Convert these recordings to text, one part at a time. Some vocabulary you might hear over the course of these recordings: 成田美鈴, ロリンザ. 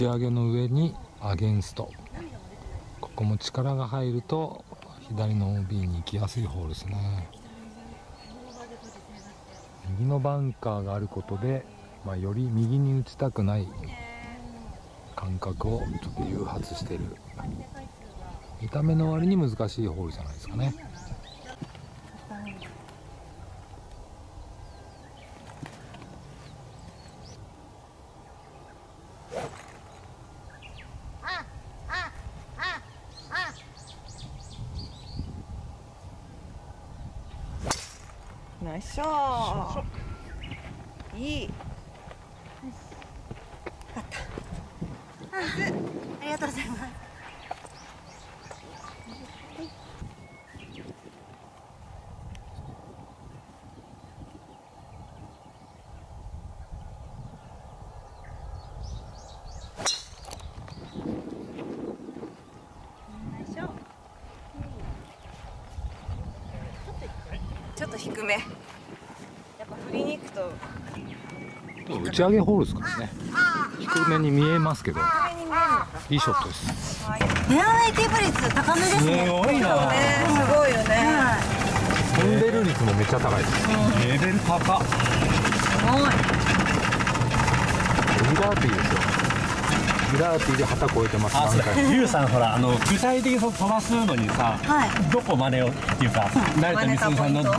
ち上げの上にアゲンスト、ここも力が入ると左の OB に行きやすいホールですね。右のバンカーがあることで、より右に打ちたくない感覚をちょっと誘発している、見た目の割に難しいホールじゃないですかね。ナイスショット。いい。あった。ありがとうございます。ちょっと低め。やっぱ振りに行くと。打ち上げホールですからね。低めに見えますけど。いいショットです。狙わないテープ率高めですね。すごいな。すごいよね。飛んでる率もめっちゃ高いです。レベル高。すごい。ミラーティーですよ。ミラーティーで旗越えてます。ゆうさんほら具体的に飛ばすのにさ、どこ真似をっていうか、成田美鈴さんのどこ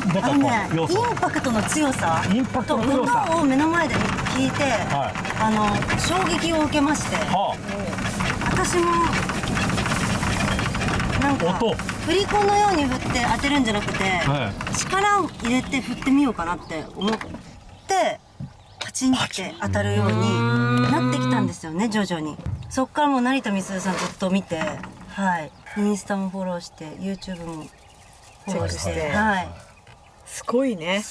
要素、インパクトの強さと音を目の前で聞いて、衝撃を受けまして、私もなんか振り子のように振って当てるんじゃなくて、力を入れて振ってみようかなって思って。パチンって当たるようになってきたんですよね、徐々に。そっからもう成田美鈴さんずっと見て、インスタもフォローして YouTube もフォローして、すごいね。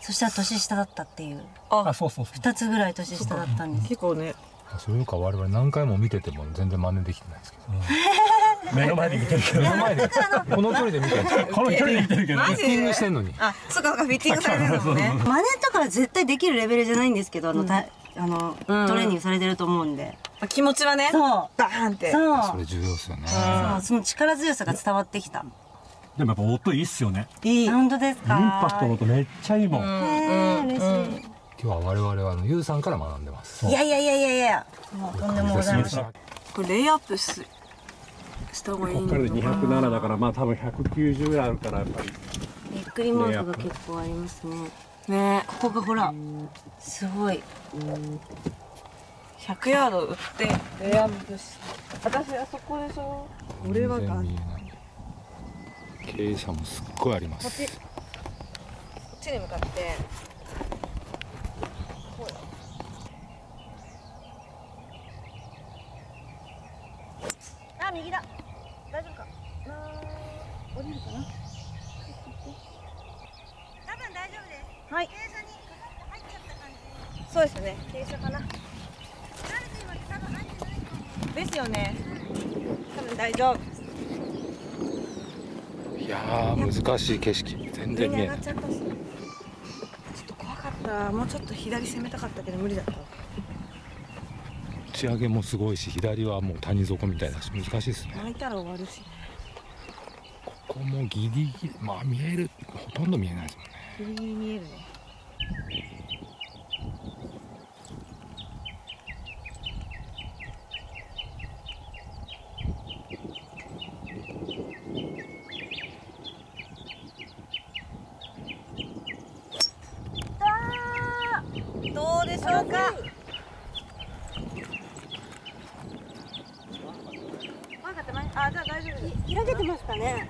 そしたら年下だったっていう、2つぐらい年下だったんです。結構ね、それよか我々何回も見てても全然真似できてないですけど、目の前で見てるけど、この距離で見てるけど、フィッティングしてんのに。あ、そうかそうか、フィッティングされてるもんね。真似とか絶対できるレベルじゃないんですけど、トレーニングされてると思うんで、気持ちはね、そうバーンって、それ重要ですよね。その力強さが伝わってきた。でもやっぱ音いいっすよね。いい、本当ですか。インパクトの音めっちゃいいもん。嬉しい。今日は我々はゆうさんから学んでます。いやいやいやいやいや、もうとんでもございません。これレイアップした方がいいのかな。ここからで207だから、多分190ぐらいあるからやっぱり。びっくりマークが結構ありますね。ね、ここがほらすごい。100ヤード打ってレイアップし。私あそこでしょ。俺はが。傾斜もすっごいあります。こっちに向かって。右だ。大丈夫か。降りるかな。多分大丈夫です。はい。傾斜に入っちゃった感じ。そうですね。傾斜かな。ですよね。多分大丈夫。いやー、難しい景色。全然見えない。ちょっと怖かった。もうちょっと左攻めたかったけど無理だった。打ち上げもすごいし、左はもう谷底みたいだし難しいですね。巻いたら終わるしね。ここもギリギリ、見える、ほとんど見えないですもんね。ギリギリ見えるね。どうでしょうか。あ、じゃあ大丈夫です。開けてますかね。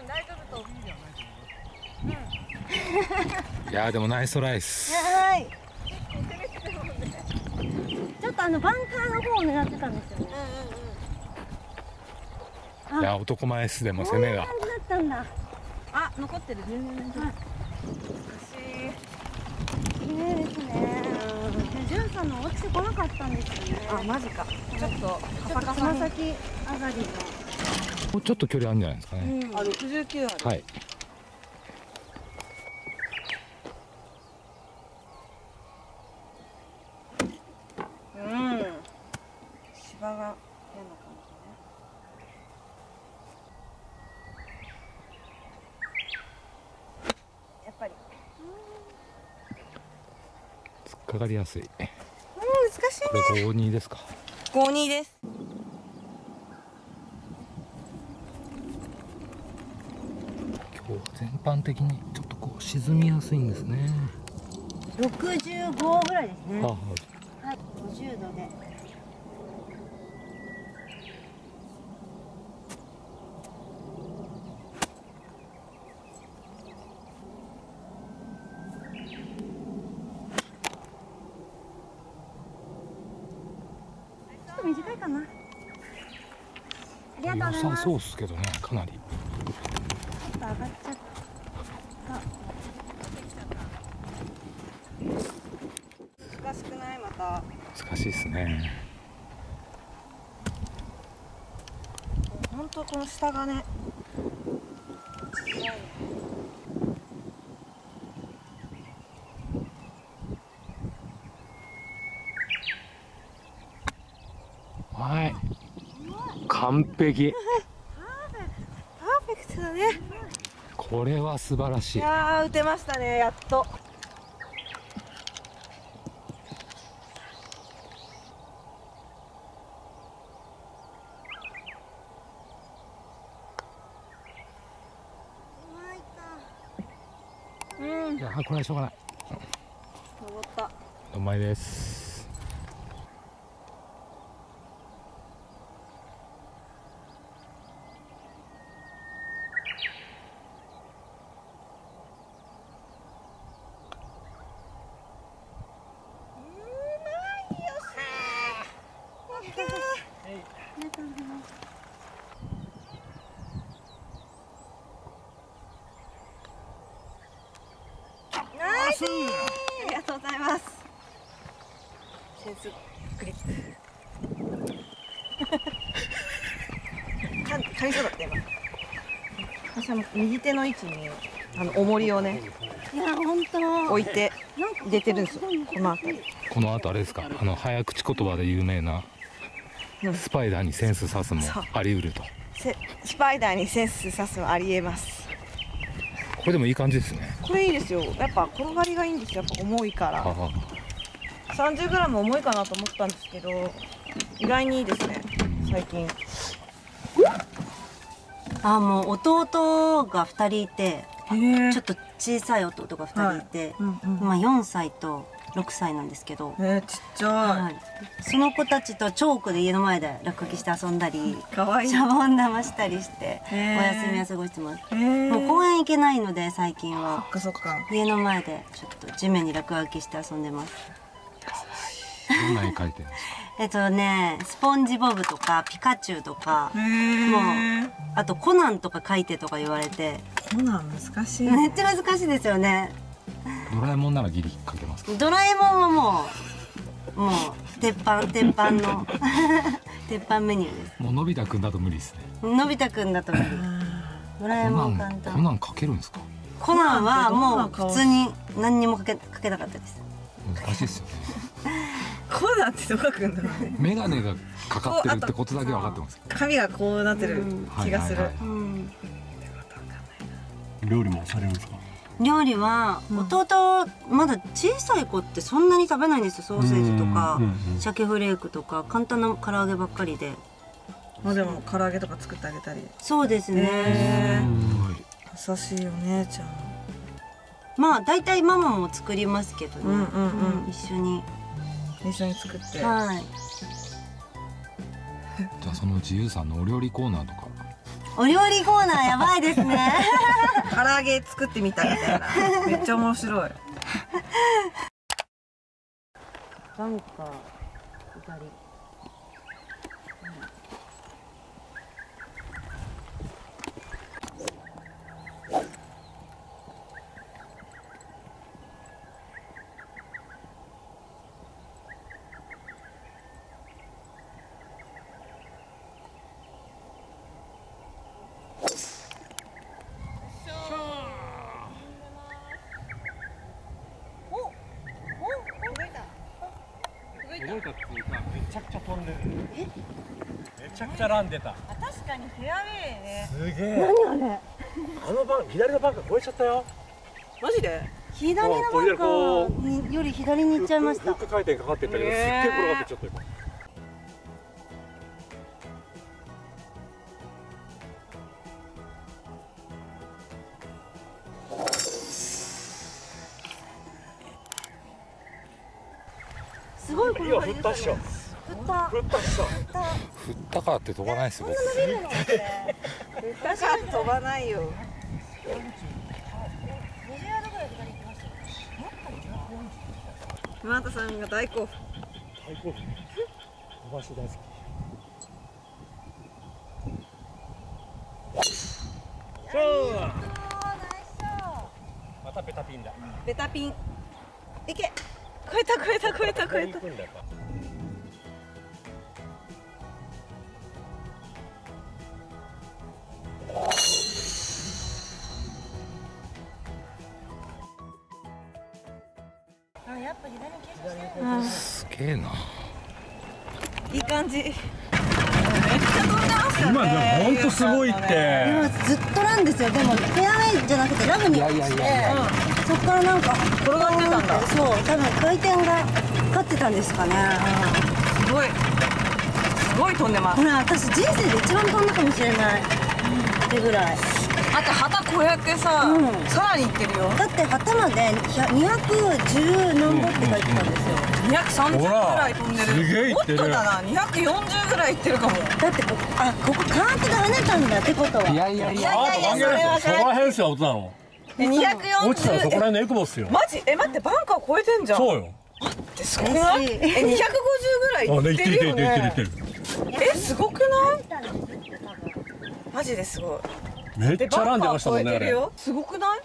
うん、大丈夫と。いやー、でもナイストライス。はい。ちょっとバンカーの方を狙ってたんですよね。いや、男前です。でも攻めが。あ、残ってる。全然大丈夫。美しい。ねえですね。ジュンさんの落ちてこなかったんですよね。あ、マジか。ちょっとつま先上がりが。もうちょっと距離あるんじゃないですかね。あ、69ある。はい。うん。幅が嫌な感じ。突っかかりやすい。難しいね。これ52ですか。52です。今日は全般的にちょっとこう沈みやすいんですね。65ぐらいですね。はあ、はい。50度で。短いかな。良さそうですけどね、かなり。ちょっと上がっちゃった。難しくない、また。難しいですね。本当この下がね。はい、完璧。パーフェクトだね。これは素晴らしい。いやー、打てましたね、やっと。うん。いや、これはしょうがない。登った。うまいです。ありがとうございます。センスクリック。かみそうだった今。私は右手の位置に重りをね、いや本当置いて入れてるんですよ。この辺り。この後あれですか。早口言葉で有名なスパイダーにセンス刺すもあり得ると。スパイダーにセンス刺すもあり得ます。これでもいい感じですね。これいいですよ。やっぱ転がりがいいんですよ。やっぱ重いから。30g 重いかなと思ったんですけど、意外にいいですね。最近。あ、もう弟が2人いて、ちょっと小さい弟が2人いて、今4歳と6歳なんですけど。ちっちゃい、はい。その子たちとチョークで家の前で落書きして遊んだり、かわいいシャボン玉したりしてお休みを過ごしてます。もう公園行けないので最近は家の前でちょっと地面に落書きして遊んでます。どんな絵描いてるんですか？スポンジボブとかピカチュウとか、もうあとコナンとか描いてとか言われて。コナン難しい、ね。めっちゃ難しいですよね。ドラえもんならギリ描けますか？ドラえもんはもう鉄板の鉄板メニューです。もうのび太くんだと無理ですね。のび太くんだと無理。ドラえもん簡単。コナン描けるんですか？コナンはもう普通に何にも描けなかったです。難しいですよね。コナンってどう描くんだろうね。眼鏡がかかってるってことだけ分かってます。髪がこうなってる気がする。料理もされるんですか？料理は弟、まだ小さい子ってそんなに食べないんですよ。ソーセージとか鮭フレークとか簡単な唐揚げばっかりで、まあでも唐揚げとか作ってあげたり。そうですね、優しいよねちゃん。まあ大体ママも作りますけどね、一緒に作って。はい。じゃあその自由さんのお料理コーナーとか。お料理コーナーやばいですね。唐揚げ作ってみたみたいな。めっちゃ面白い。バンカー左。ごいかっていうか、めちゃくちゃ飛んでる。めちゃくちゃラン出た。あ、確かにフェアウェイね。すげえ。何あれ。あのバン、左のバンカー越えちゃったよ。マジで？左のバンカーより左に行っちゃいました。フック回転かかってったけど、すっげえ転がってっちゃったよ。すごいこれ振ったっしょ。振ったからって飛ばないですよ。振ったから飛ばないよ。20ヤードぐらい左行きましたよ。沼田さんが大興奮。大興奮。飛ばして大好き。またベタピンだ。ベタピン。いけ。超えた。あ、やっぱ左に傾斜してる。すげえな。いい感じ。めっちゃ飛んでましたね。今でも本当すごいって。今ずっとランですよ。でもフェアウェイじゃなくてラフに落ちて。そっからなんか転がってたんだ。そう、多分回転がかかってたんですかね。すごい飛んでます。これ私人生で一番飛んだかもしれない。ってぐらい。あと旗こうやってさ、さらにいってるよ。だって旗まで210何本って書いてたんですよ。230ぐらい飛んでる。もっとだな、240ぐらいいってるかも。だってここカートで跳ねたんだってことは。いやそこら辺しか落ちたの。240落ちたらそこら辺のエクボスよ。マジ？え、待って、バンカー越えてんじゃん。そうよ。待って、すごくない？250ぐらいいってるよね。いってる。え、すごくない？マジですごい。めっちゃランでましたもんね。あれすごくない？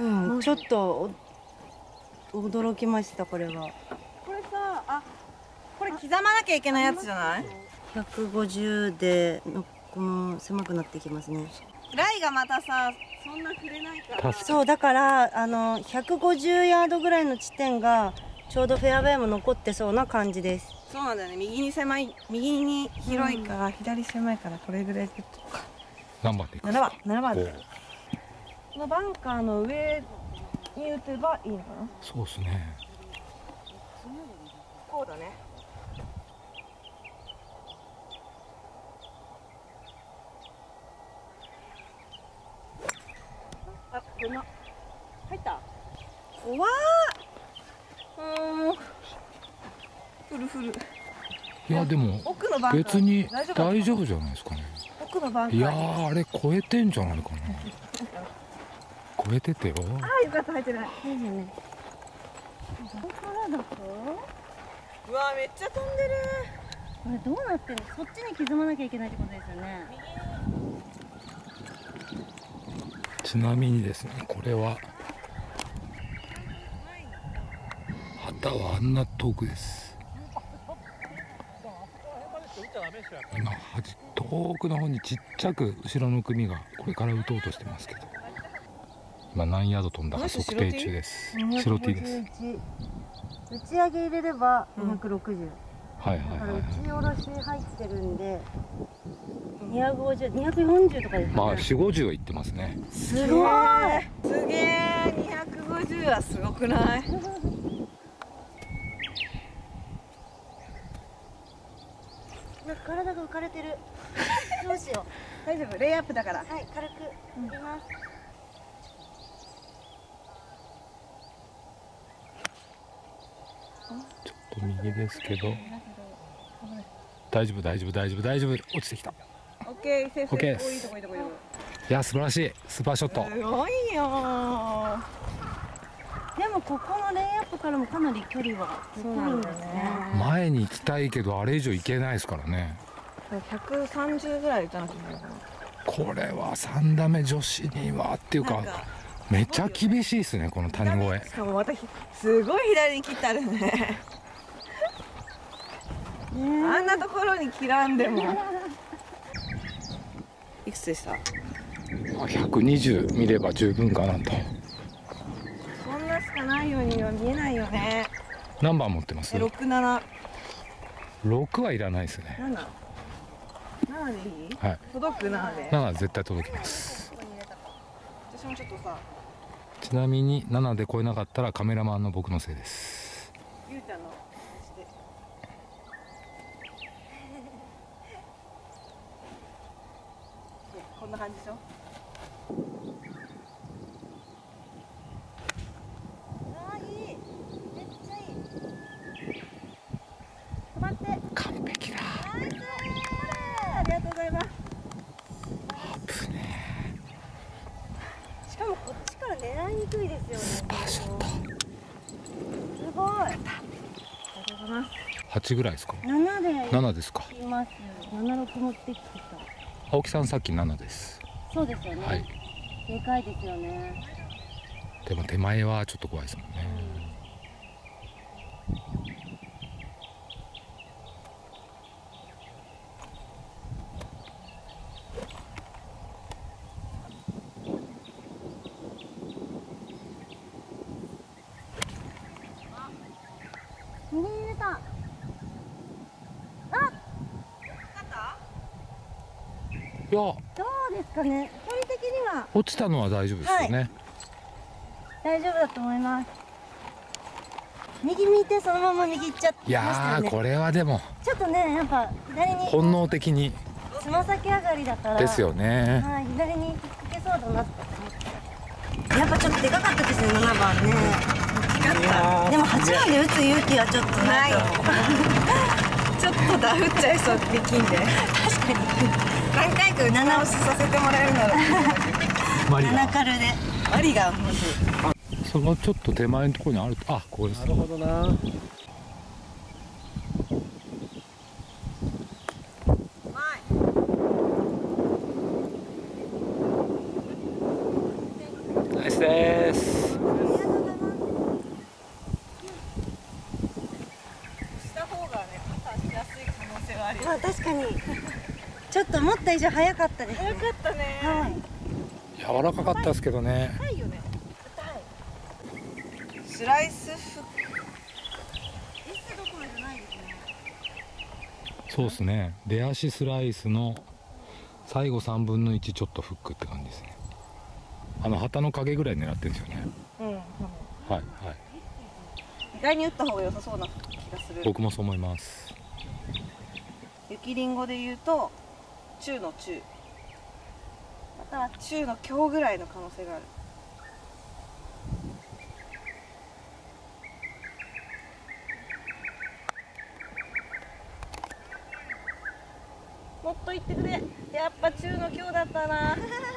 うん、ちょっと驚きました、これは。これさ、これ刻まなきゃいけないやつじゃない？150で、この狭くなってきますね。ライがまたさ、そんな触れないから。そうだから150ヤードぐらいの地点がちょうどフェアウェイも残ってそうな感じです。そうなんだよね。右に広いから、左狭いからこれぐらいでとか。何番で？7番で。このバンカーの上に打てばいいのかな？そうですね。こうだね。入った。怖っ。フル。いやでも別に大丈夫じゃないですかね。奥のバンカー。いやーあれ超えてんじゃないかな。超えててよ。あ、よかった入ってない。いいね。どこからだと？うわーめっちゃ飛んでる。これどうなってる？そっちに刻まなきゃいけないってことですよね。ちなみにですね、これは旗はあんな遠くです。今遠くの方にちっちゃく後ろの組がこれから打とうとしてますけど、今何ヤード飛んだか測定中です。白 T です。打ち上げ入れれば260。はいはいはい。打ち下ろし入ってるんで250、240とかですね。まあ450は行ってますね。すごい。すげえ。250はすごくない？体が浮かれてる。どうしよう。大丈夫。レイアップだから。はい、軽く振ります。ちょっと右ですけど。大丈夫。落ちてきた。オッケー、セーフ。オッケー。いや、素晴らしい。スーパーショット。すごいよ。でも、ここのレイアップからもかなり距離は遠いんですね。前に行きたいけど、あれ以上行けないですからね。130ぐらい打たなきゃいけないかな。これは3打目女子にはっていうか。めちゃ厳しいですね、この谷越え。しかも、私、すごい左に切ってあるね。あんなところに切らんでも。いくつでした？120見れば十分かなと。そんなしかないようには見えないよね。何番持ってます？6はいらないですね。7でいい？はい。届く7で。7絶対届きます。私もちょっとさ。ちなみに7で超えなかったらカメラマンの僕のせいです。ゆうちゃんの。こんな感じでしょ。あーいい。めっちゃいい。止まって。完璧だ。ありがとうございます。危ねえ。しかもこっちから狙いにくいですよね。スパショット。すごい。ありがとうございます。8ぐらいですか。7ですか。います。76持ってきてた。青木さんさっき7です。そうですよね。はい。でかいですよね。でも手前はちょっと怖いですもんね。右に入れた。いや、どうですかね。距離的には落ちたのは大丈夫ですよね、はい、大丈夫だと思います。右見てそのまま握っちゃってましたよね。いやーこれはでもちょっとね、やっぱ左に本能的につま先上がりだからですよね。はい、左に引っ掛けそうだなって思ってた。やっぱちょっとでかかったですね、7番ね。でも8番で打つ勇気はちょっとないちょっとダフっちゃいそう、できんで確かに何回か打ち直しさせてもらえるなら7カルでマリが欲しい。そのちょっと手前のところにある。あ、ここです。なるほどな。ナイスです。ありがとうございます。した方がね、パターしやすい可能性はあります。確かにちょっと思った以上早かったですね。早かったね。はい。柔らかかったですけどね。硬いよね。硬い。スライスフック。エスどころじゃないですね。そうですね。出足スライスの最後3分の1ちょっとフックって感じですね。旗の影ぐらい狙ってるんですよね。うん。はいはい。意外に打った方が良さそうな気がする。僕もそう思います。雪りんごで言うと。中の中または中の強ぐらいの可能性がある。もっと言ってくれ。やっぱ中の強だったなありがとうございます。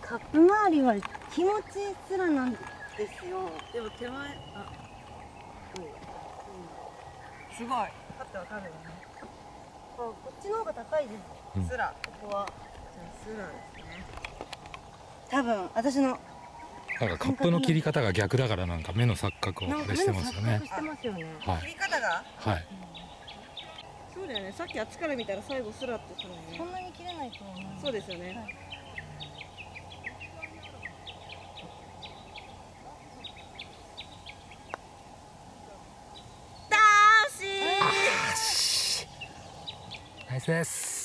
カップ周りは気持ちすらなんですよ。でも手前、あ、うん、すごい。分かって分かるよね。こっちの方が高いです。すら、ここは。すらですね。多分、私の。なんかカップの切り方が逆だから、なんか目の錯覚をしてますよね。はい。切り方が。はい。そうだよね、さっきあっちから見たら最後スラってたのね。そんなに切れないと思う。そうですよね、はい、ダーシー。ナイスです。